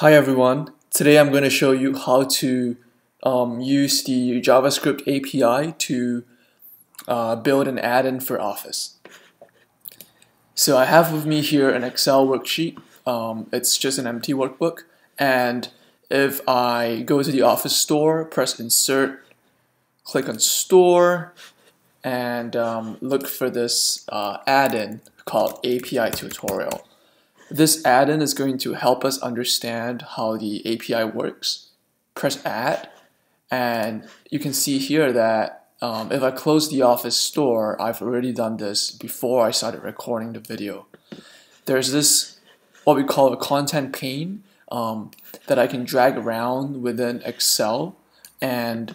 Hi everyone, today I'm going to show you how to use the JavaScript API to build an add-in for Office. So I have with me here an Excel worksheet, it's just an empty workbook, and if I go to the Office Store, press Insert, click on Store, and look for this add-in called API Tutorial. This add-in is going to help us understand how the API works. Press Add, and you can see here that if I close the Office Store, I've already done this before I started recording the video. There's this, what we call a content pane, that I can drag around within Excel, and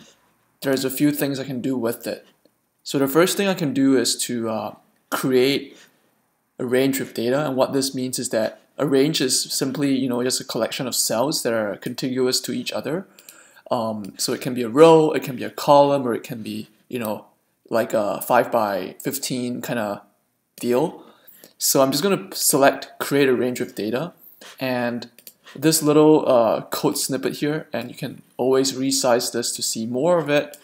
there's a few things I can do with it. So the first thing I can do is to create a range of data, and what this means is that a range is simply, just a collection of cells that are contiguous to each other. So it can be a row, it can be a column, or it can be, like a 5 by 15 kind of deal. So I'm just going to select create a range of data, and this little code snippet here, and you can always resize this to see more of it.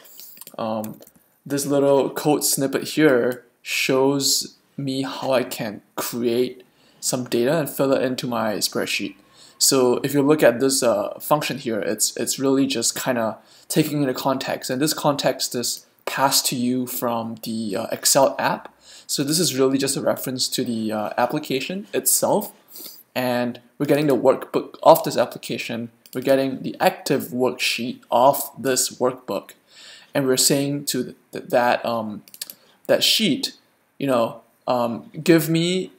This little code snippet here shows me how I can create some data and fill it into my spreadsheet. So if you look at this function here, it's really just kind of taking in a context, and this context is passed to you from the Excel app. So this is really just a reference to the application itself, and we're getting the workbook of this application, we're getting the active worksheet of this workbook, and we're saying to that sheet, give me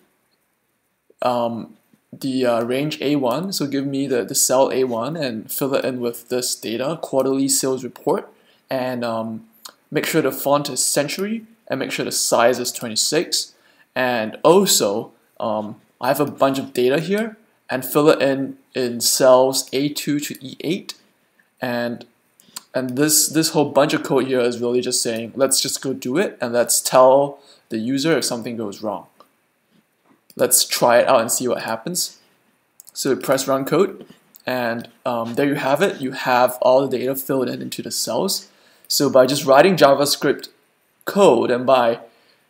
the range A1, so give me the cell A1 and fill it in with this data, quarterly sales report, and make sure the font is Century, and make sure the size is 26, and also I have a bunch of data here, and fill it in cells A2 to E8, and this whole bunch of code here is really just saying, let's just go do it, and let's tell the user if something goes wrong. Let's try it out and see what happens. So press run code, and there you have it. You have all the data filled in into the cells. So by just writing JavaScript code and by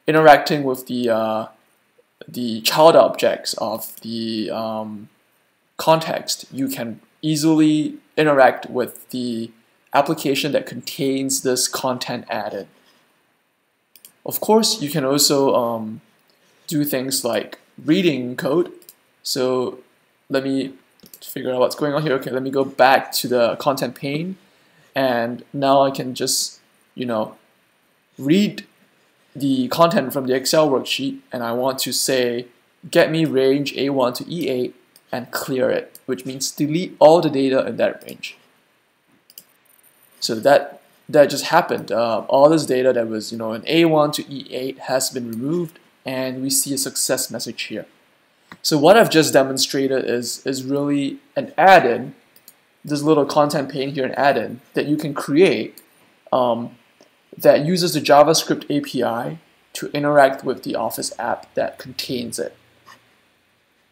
interacting with the child objects of the context, you can easily interact with the application that contains this content added. Of course, you can also do things like reading code. So let me figure out what's going on here. Okay, let me go back to the content pane, and now I can just, read the content from the Excel worksheet, and I want to say, get me range A1 to E8 and clear it, which means delete all the data in that range. So that just happened. All this data that was, in A1 to E8 has been removed, and we see a success message here. So what I've just demonstrated is really an add-in, this little content pane here, an add-in that you can create that uses the JavaScript API to interact with the Office app that contains it.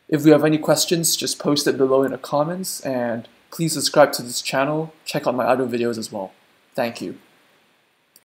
If you have any questions, just post it below in the comments, and please subscribe to this channel. Check out my other videos as well. Thank you.